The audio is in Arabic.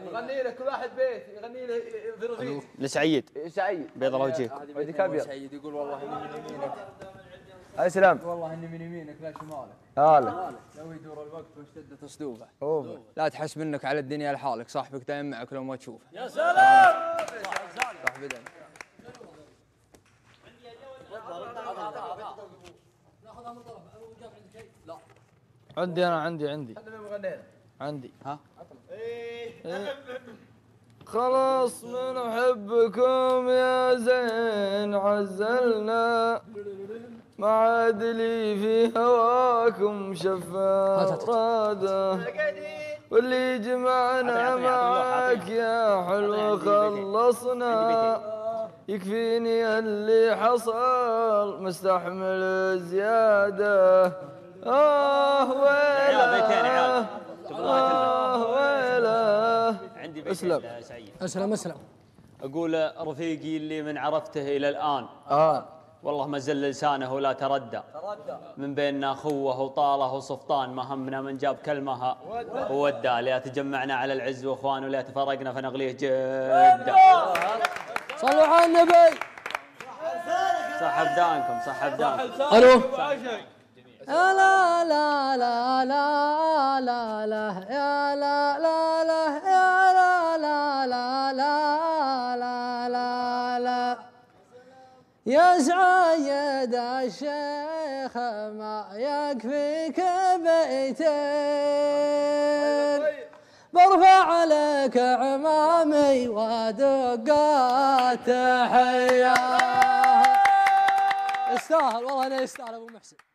غني له كل واحد بيت يغني له فيروزيتي لسعيد سعيد بيض الله وجهك وجهك ابيض سعيد يقول والله اني من يمينك اسلم والله اني من يمينك لا شمالك هلا لو يدور الوقت واشتدت صدوبه لا تحس منك على الدنيا لحالك صاحبك دايم معك لو ما تشوفه يا سلام صاحبي دايم ناخذها من طرف عندك شيء لا عندي انا عندي عندي ها إيه. خلاص من حبكم يا زين عزلنا ما عاد لي في هواكم شفا راده واللي جمعنا معاك يا حلو خلصنا يكفيني اللي حصل مستحمل زيادة ويلا ويلا اسلم اسلم اسلم اقول رفيقي اللي من عرفته الى الان والله ما زل لسانه لا تردى من بيننا خوه وطاله وسفطان ما همنا من جاب كلمها وودى لا تجمعنا على العز واخوان ولا تفرقنا فنغليه جدا صلوا على النبي صح ابدانكم صح ابدانكم الو لا لا لا لا لا لا لا يا لا لا لا يا لا لا لا لا لا لا يا سعيد الشيخ ما يكفيك بيتين برفع لك عمامي ودقات تحية. يستاهل والله انا يستاهل ابو محسن.